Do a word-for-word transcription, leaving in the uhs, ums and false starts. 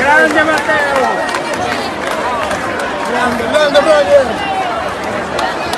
Grande Matteo! Grande, grande brother!